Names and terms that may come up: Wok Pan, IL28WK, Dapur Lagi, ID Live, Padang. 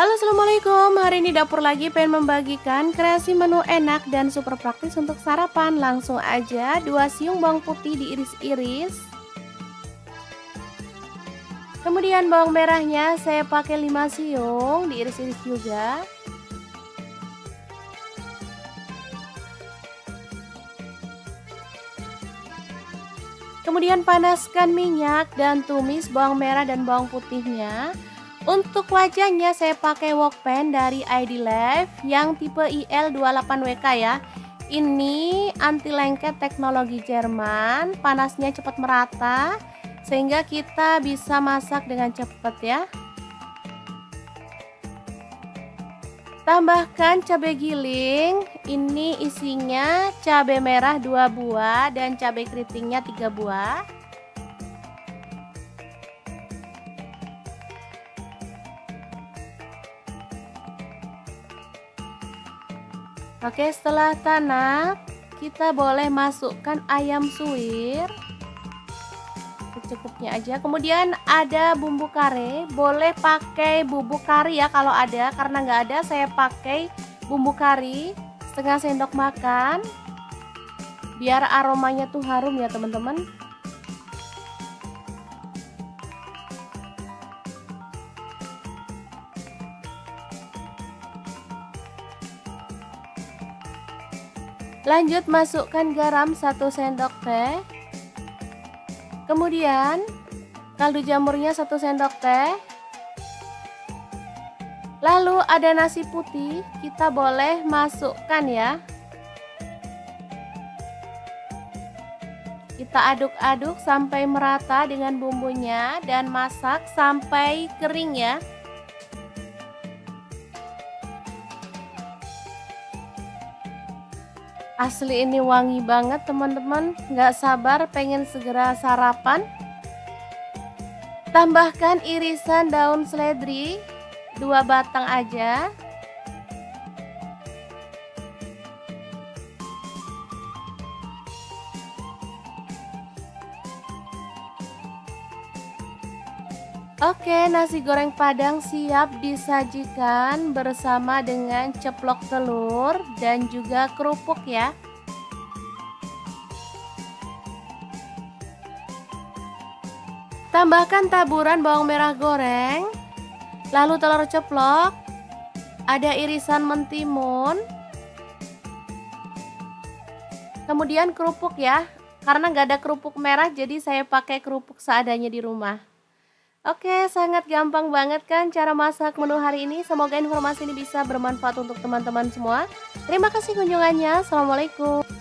Halo, assalamualaikum. Hari ini Dapur Lagi pengen membagikan kreasi menu enak dan super praktis untuk sarapan. Langsung aja 2 siung bawang putih diiris-iris. Kemudian bawang merahnya saya pakai 5 siung diiris-iris juga. Kemudian panaskan minyak dan tumis bawang merah dan bawang putihnya. Untuk wajahnya saya pakai Wokpan dari ID Live yang tipe IL28WK ya. Ini anti lengket teknologi Jerman, panasnya cepat merata sehingga kita bisa masak dengan cepat ya. Tambahkan cabai giling, ini isinya cabai merah 2 buah dan cabai keritingnya 3 buah. Oke, setelah tanap, kita boleh masukkan ayam suwir secukupnya aja. Kemudian ada bumbu kare, boleh pakai bubuk kari ya kalau ada, karena nggak ada saya pakai bumbu kari setengah sendok makan biar aromanya tuh harum ya teman-teman. Lanjut masukkan garam 1 sendok teh. Kemudian kaldu jamurnya 1 sendok teh. Lalu ada nasi putih, kita boleh masukkan ya. Kita aduk-aduk sampai merata dengan bumbunya dan masak sampai kering ya. Asli ini wangi banget teman-teman, nggak sabar pengen segera sarapan. Tambahkan irisan daun seledri 2 batang aja. Oke, nasi goreng Padang siap disajikan bersama dengan ceplok telur dan juga kerupuk ya. Tambahkan taburan bawang merah goreng, lalu telur ceplok, ada irisan mentimun, kemudian kerupuk ya. Karena nggak ada kerupuk merah jadi saya pakai kerupuk seadanya di rumah. Oke, sangat gampang banget kan cara masak menu hari ini. Semoga informasi ini bisa bermanfaat untuk teman-teman semua. Terima kasih kunjungannya. Assalamualaikum.